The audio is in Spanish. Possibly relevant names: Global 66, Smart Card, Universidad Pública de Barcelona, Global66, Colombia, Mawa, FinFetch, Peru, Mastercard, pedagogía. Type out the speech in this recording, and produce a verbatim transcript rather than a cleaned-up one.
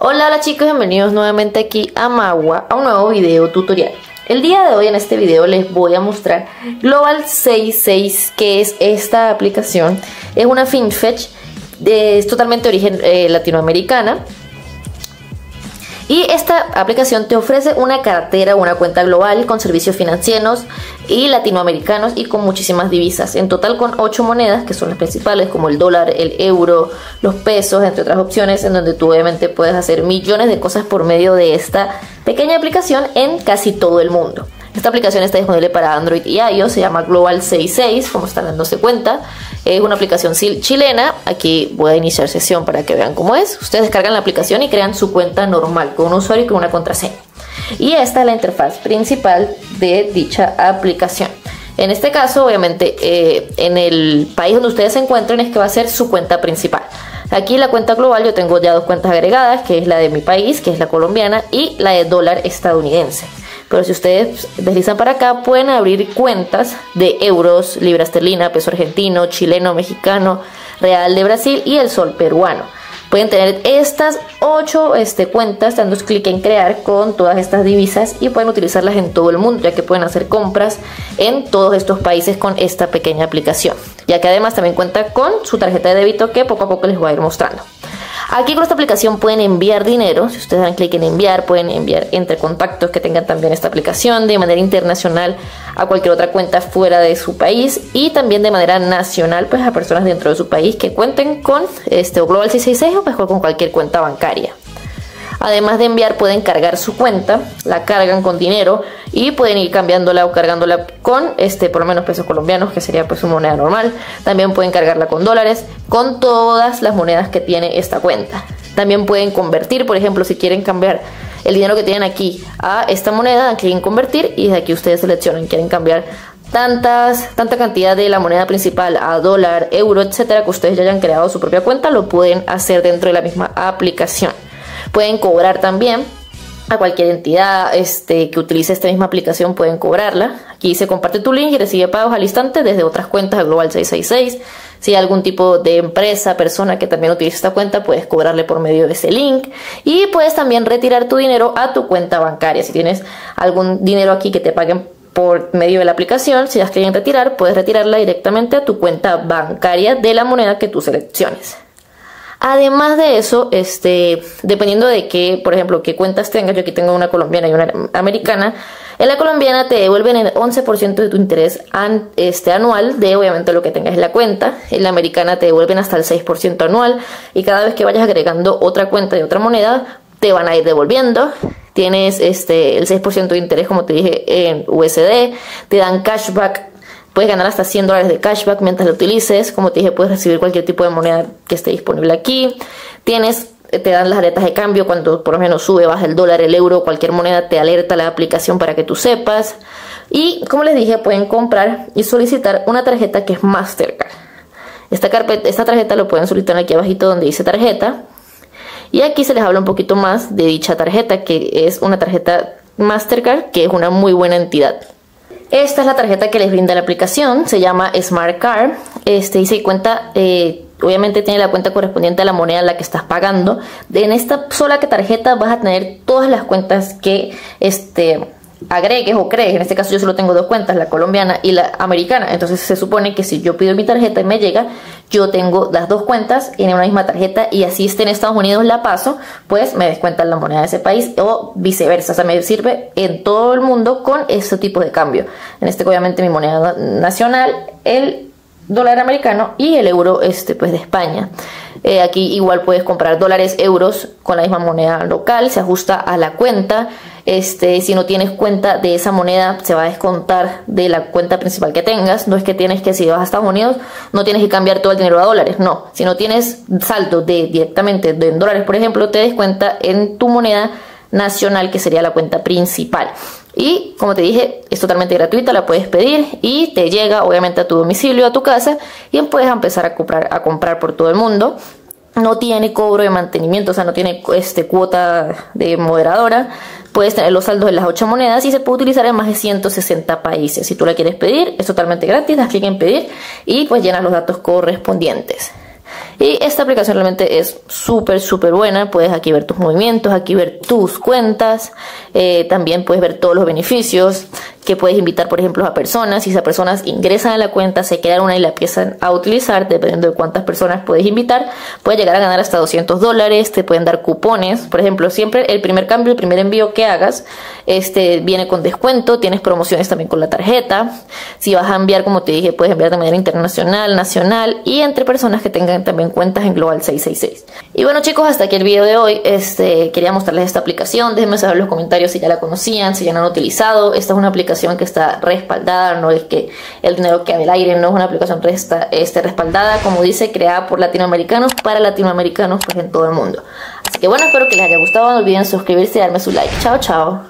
Hola, hola chicos, bienvenidos nuevamente aquí a Mawa, a un nuevo video tutorial. El día de hoy en este video les voy a mostrar Global sesenta y seis, que es esta aplicación. Es una FinFetch, de, es totalmente de origen eh, latinoamericana. Y esta aplicación te ofrece una cartera, una cuenta global con servicios financieros y latinoamericanos y con muchísimas divisas. En total con ocho monedas que son las principales, como el dólar, el euro, los pesos, entre otras opciones, en donde tú obviamente puedes hacer millones de cosas por medio de esta pequeña aplicación en casi todo el mundo. Esta aplicación está disponible para Android y iOS, se llama Global sesenta y seis, como están dándose cuenta. Es una aplicación chilena, aquí voy a iniciar sesión para que vean cómo es. Ustedes descargan la aplicación y crean su cuenta normal, con un usuario y con una contraseña. Y esta es la interfaz principal de dicha aplicación. En este caso, obviamente, eh, en el país donde ustedes se encuentren es que va a ser su cuenta principal. Aquí la cuenta global, yo tengo ya dos cuentas agregadas, que es la de mi país, que es la colombiana, y la de dólar estadounidense. Pero si ustedes deslizan para acá, pueden abrir cuentas de euros, libra esterlina, peso argentino, chileno, mexicano, real de Brasil y el sol peruano. Pueden tener estas ocho este, cuentas, dando clic en crear con todas estas divisas y pueden utilizarlas en todo el mundo, ya que pueden hacer compras en todos estos países con esta pequeña aplicación. Ya que además también cuenta con su tarjeta de débito que poco a poco les voy a ir mostrando. Aquí con esta aplicación pueden enviar dinero, si ustedes dan clic en enviar, pueden enviar entre contactos que tengan también esta aplicación de manera internacional a cualquier otra cuenta fuera de su país y también de manera nacional pues a personas dentro de su país que cuenten con este o Global sesenta y seis o pues, con cualquier cuenta bancaria. Además de enviar, pueden cargar su cuenta, la cargan con dinero y pueden ir cambiándola o cargándola con este por lo menos pesos colombianos, que sería pues su moneda normal. También pueden cargarla con dólares, con todas las monedas que tiene esta cuenta. También pueden convertir, por ejemplo, si quieren cambiar el dinero que tienen aquí a esta moneda, dan clic en convertir y desde aquí ustedes seleccionan, quieren cambiar tantas tanta cantidad de la moneda principal a dólar, euro, etcétera, que ustedes ya hayan creado su propia cuenta, lo pueden hacer dentro de la misma aplicación. Pueden cobrar también a cualquier entidad este, que utilice esta misma aplicación, pueden cobrarla. Aquí se comparte tu link y recibe pagos al instante desde otras cuentas a Global sesenta y seis. Si hay algún tipo de empresa, persona que también utilice esta cuenta, puedes cobrarle por medio de ese link. Y puedes también retirar tu dinero a tu cuenta bancaria. Si tienes algún dinero aquí que te paguen por medio de la aplicación, si las quieren retirar, puedes retirarla directamente a tu cuenta bancaria de la moneda que tú selecciones. Además de eso, este, dependiendo de qué, por ejemplo, qué cuentas tengas, yo aquí tengo una colombiana y una americana, en la colombiana te devuelven el once por ciento de tu interés an, este, anual de obviamente lo que tengas en la cuenta, en la americana te devuelven hasta el seis por ciento anual y cada vez que vayas agregando otra cuenta de otra moneda te van a ir devolviendo. Tienes este, el seis por ciento de interés, como te dije, en U S D, te dan cashback. Puedes ganar hasta cien dólares de cashback mientras lo utilices. Como te dije, puedes recibir cualquier tipo de moneda que esté disponible aquí. Tienes, te dan las alertas de cambio cuando por lo menos sube, baja el dólar, el euro, cualquier moneda te alerta la aplicación para que tú sepas. Y como les dije, pueden comprar y solicitar una tarjeta que es Mastercard. Esta, carpeta, esta tarjeta lo pueden solicitar aquí abajito donde dice tarjeta. Y aquí se les habla un poquito más de dicha tarjeta, que es una tarjeta Mastercard, que es una muy buena entidad. Esta es la tarjeta que les brinda la aplicación, se llama Smart Card, este, y se cuenta, eh, obviamente tiene la cuenta correspondiente a la moneda en la que estás pagando. En esta sola tarjeta vas a tener todas las cuentas que este, agregues o crees. En este caso yo solo tengo dos cuentas, la colombiana y la americana, entonces se supone que si yo pido mi tarjeta y me llega, yo tengo las dos cuentas en una misma tarjeta y así esté en Estados Unidos la paso, pues me descuentan la moneda de ese país o viceversa. O sea, me sirve en todo el mundo con este tipo de cambio. En este, obviamente, mi moneda nacional, el dólar americano y el euro este, pues, de España. Eh, aquí igual puedes comprar dólares, euros con la misma moneda local, se ajusta a la cuenta. Este, si no tienes cuenta de esa moneda, se va a descontar de la cuenta principal que tengas. No es que tienes que, si vas a Estados Unidos, no tienes que cambiar todo el dinero a dólares. No, si no tienes saldo de, directamente de, en dólares, por ejemplo, te descuenta en tu moneda nacional, que sería la cuenta principal. Y como te dije, es totalmente gratuita, la puedes pedir y te llega obviamente a tu domicilio, a tu casa, y puedes empezar a comprar, a comprar por todo el mundo. No tiene cobro de mantenimiento, o sea, no tiene este, cuota de moderadora. Puedes tener los saldos de las ocho monedas y se puede utilizar en más de ciento sesenta países. Si tú la quieres pedir, es totalmente gratis, das clic en pedir y pues llenas los datos correspondientes. Y esta aplicación realmente es súper súper buena. Puedes aquí ver tus movimientos, aquí ver tus cuentas, eh, también puedes ver todos los beneficios, que puedes invitar por ejemplo a personas. Si esas personas ingresan a la cuenta, se quedan una y la empiezan a utilizar, dependiendo de cuántas personas puedes invitar, puedes llegar a ganar hasta doscientos dólares. Te pueden dar cupones, por ejemplo, siempre el primer cambio, el primer envío que hagas este viene con descuento. Tienes promociones también con la tarjeta. Si vas a enviar, como te dije, puedes enviar de manera internacional, nacional y entre personas que tengan también cuentas en Global seiscientos sesenta y seis. Y bueno chicos, hasta aquí el video de hoy. Este, quería mostrarles esta aplicación. Déjenme saber en los comentarios si ya la conocían, si ya la han utilizado. Esta es una aplicación que está respaldada, no es que el dinero quede al aire, no es una aplicación resta, este, respaldada, como dice, creada por latinoamericanos, para latinoamericanos, pues en todo el mundo. Así que bueno, espero que les haya gustado, no olviden suscribirse y darme su like. Chao, chao.